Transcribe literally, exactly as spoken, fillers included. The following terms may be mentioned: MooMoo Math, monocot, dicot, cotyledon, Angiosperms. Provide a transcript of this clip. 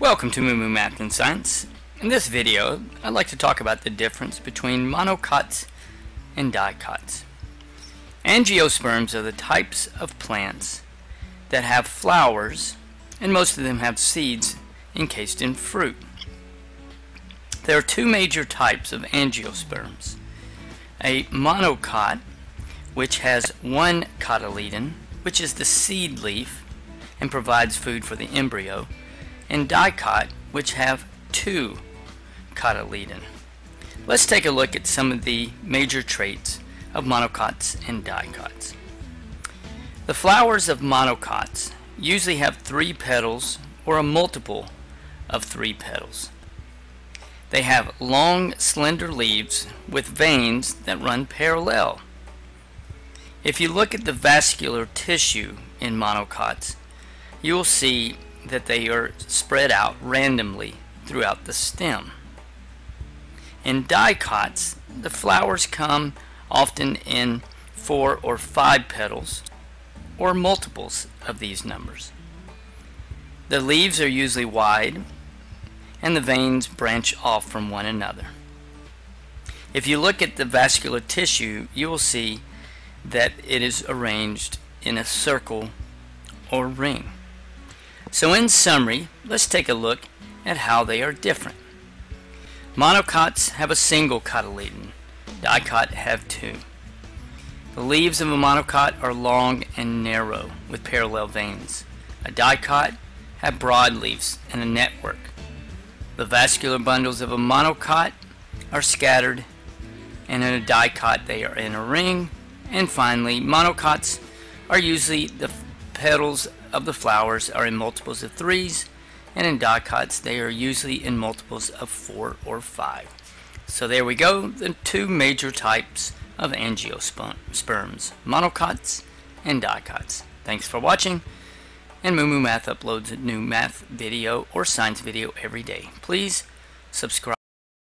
Welcome to MooMoo Math and Science. In this video, I'd like to talk about the difference between monocots and dicots. Angiosperms are the types of plants that have flowers, and most of them have seeds encased in fruit. There are two major types of angiosperms. A monocot, which has one cotyledon, which is the seed leaf and provides food for the embryo, and dicot, which have two cotyledon. Let's take a look at some of the major traits of monocots and dicots. The flowers of monocots usually have three petals or a multiple of three petals. They have long, slender leaves with veins that run parallel. If you look at the vascular tissue in monocots, you will see that they are spread out randomly throughout the stem. In dicots, the flowers come often in four or five petals or multiples of these numbers. The leaves are usually wide and the veins branch off from one another. If you look at the vascular tissue, you will see that it is arranged in a circle or ring. So in summary, let's take a look at how they are different. Monocots have a single cotyledon. Dicot have two. The leaves of a monocot are long and narrow with parallel veins. A dicot have broad leaves and a network. The vascular bundles of a monocot are scattered, and in a dicot they are in a ring. And finally, monocots are usually the petals of the flowers are in multiples of threes, and in dicots they are usually in multiples of four or five. So there we go, the two major types of angiosperms, monocots and dicots. Thanks for watching, and MooMoo Math uploads a new math video or science video every day. Please subscribe.